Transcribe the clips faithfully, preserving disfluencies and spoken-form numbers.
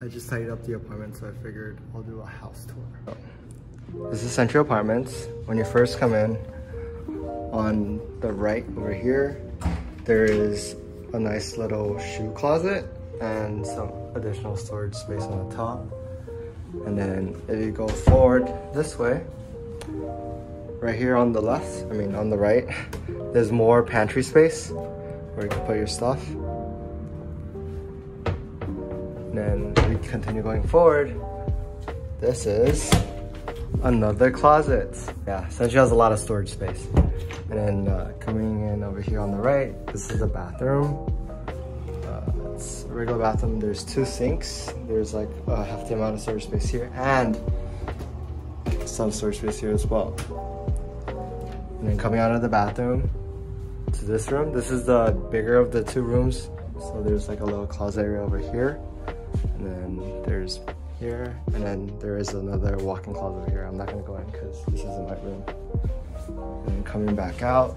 I just tidied up the apartment, so I figured I'll do a house tour. So, this is Century Apartments. When you first come in, on the right over here, there is a nice little shoe closet and some additional storage space on the top. And then if you go forward this way, right here on the left, I mean on the right, there's more pantry space where you can put your stuff. And then we continue going forward. This is another closet. Yeah, Century has a lot of storage space. And then uh, coming in over here on the right, this is the bathroom. Uh, it's a regular bathroom. There's two sinks. There's like a hefty amount of storage space here and some storage space here as well. And then coming out of the bathroom to this room. This is the bigger of the two rooms. So there's like a little closet area over here. And then there's here, and then there is another walk-in closet over here. I'm not gonna go in because this isn't my room. And then coming back out,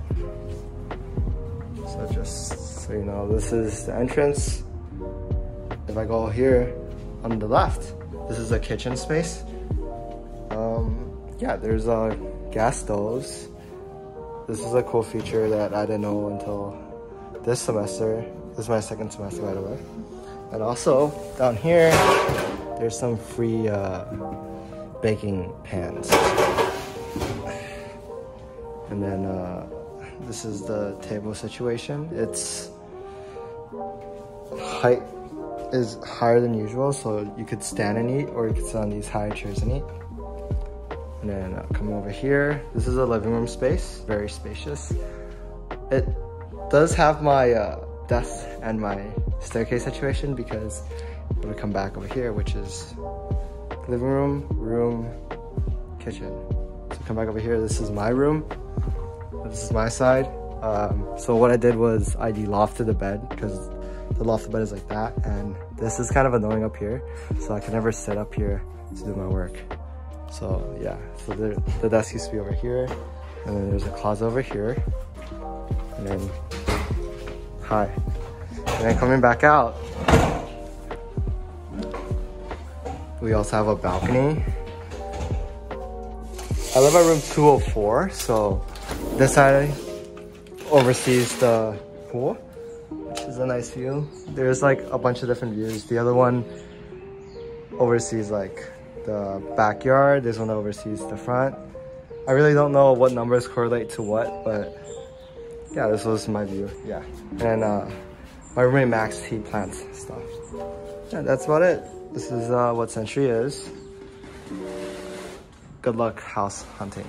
so just so you know, this is the entrance. If I go here on the left, this is a kitchen space. Um, yeah, there's a gas stove. This is a cool feature that I didn't know until this semester. This is my second semester, by the way. And also, down here, there's some free uh, baking pans. And then uh, this is the table situation. Its height is higher than usual, so you could stand and eat, or you could sit on these high chairs and eat. And then uh, come over here. This is a living room space, very spacious. It does have my uh, desk and my staircase situation, because it would come back over here, which is living room, room, kitchen. So come back over here, this is my room. This is my side. Um, so what I did was I de-lofted the bed, because the lofted bed is like that, and this is kind of annoying up here, so I can never sit up here to do my work. So yeah, so there, the desk used to be over here, and then there's a closet over here, and then, hi. And then coming back out, we also have a balcony. I live at room two oh four, so this side oversees the pool, which is a nice view. There's like a bunch of different views. The other one oversees like the backyard. This one oversees the front. I really don't know what numbers correlate to what, but yeah, this was my view. Yeah, and uh, my roommate Max, he plants stuff. Yeah, that's about it. This is uh, what Century is. Good luck house hunting.